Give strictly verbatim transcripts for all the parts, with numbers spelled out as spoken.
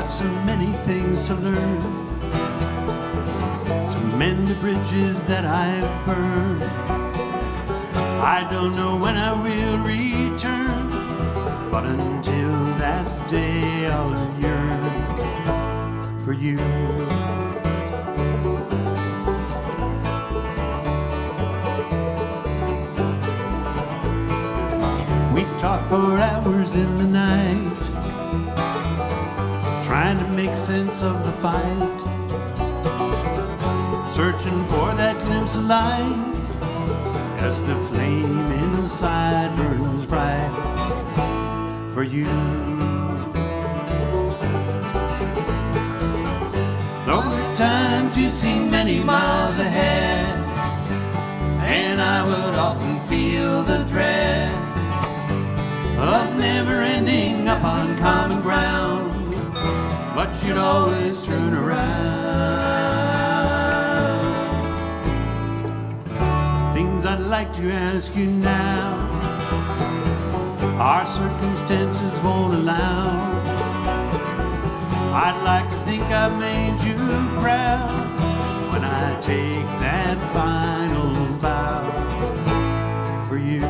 got so many things to learn, to mend the bridges that I've burned. I don't know when I will return, but until that day I'll yearn for you. We talked for hours in the night, trying to make sense of the fight, searching for that glimpse of light as the flame inside burns bright for you. Lonely times you see many miles ahead, and I would often feel the dread of never ending up on common ground. But you'd always turn around. The things I'd like to ask you now, our circumstances won't allow. I'd like to think I made you proud when I take that final bow for you.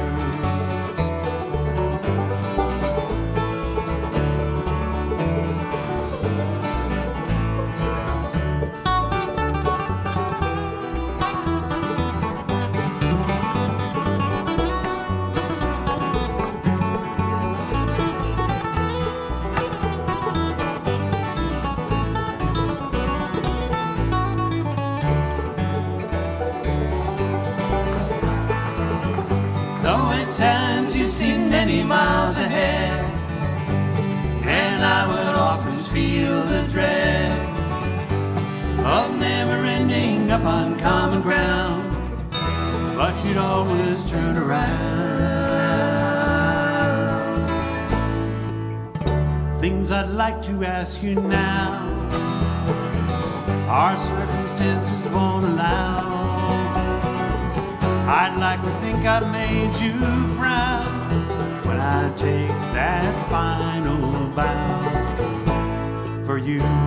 Times you see many miles ahead, and I would often feel the dread of never ending up on common ground, but you'd always turn around. Things I'd like to ask you now, our circumstances won't allow. I'd like to think I made you proud when I take that final bow for you.